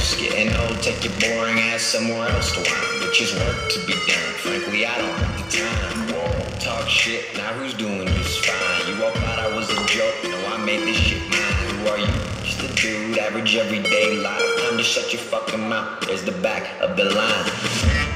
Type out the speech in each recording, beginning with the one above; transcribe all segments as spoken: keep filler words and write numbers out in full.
Just getting old, take your boring ass somewhere else to whine. Bitches work to be done, frankly I don't have the time. Whoa, talk shit, now who's doing this fine? You all thought I was a joke, no I made this shit mine. Who are you? Just a dude, average everyday life. Time to shut your fucking mouth, there's the back of the line.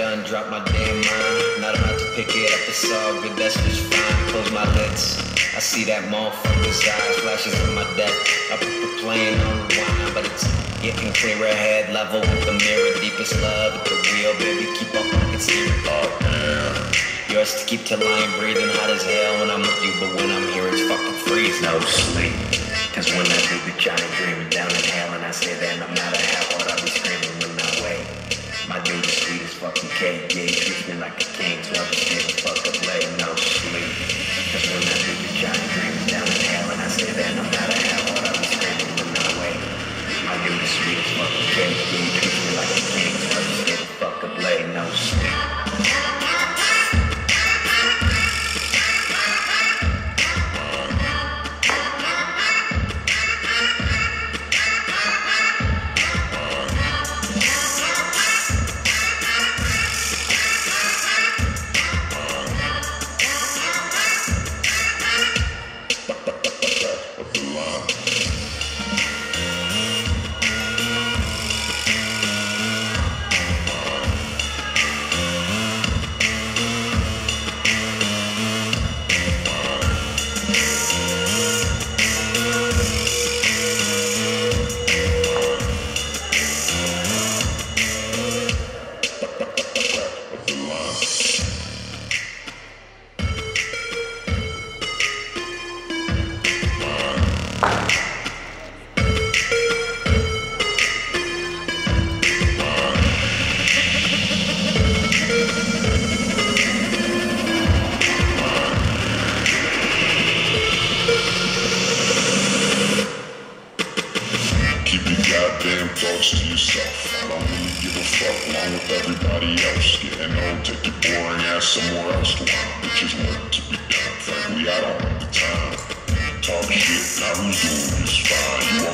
Done, drop my damn mind, not about to pick it up, it's all good, that's just fine. Close my lids, I see that motherfucker's eyes, flashes in my deck. I put the plane on the wine, but it's getting clearer, head level with the mirror, deepest love at the wheel, baby, keep up, I can see it all. Yours to keep till I ain't breathing, hot as hell when I'm with you, but when I'm here it's fucking freeze, no sleep. Cause when I do the Johnny Dreamer down in hell, and I say that I'm not a hell, I'll be screaming when I wake. My dude is sweet as fucking cake, yeah, he treats me like a king, so I just give a fuck up, lay no sleep. Cause when I do the Johnny Dreamer down in hell, and I say that I'm not a hell, but I'll be screaming when I wake. My dude is sweet as fucking cake, yeah, he treats me like a king, so I just give a fuck up, lay no sleep. To yourself, I don't really give a fuck along with everybody else. Getting old, take your boring ass somewhere else to whine. Bitches work to be done, frankly I don't have the time. Talk shit, now who's doing this fine? You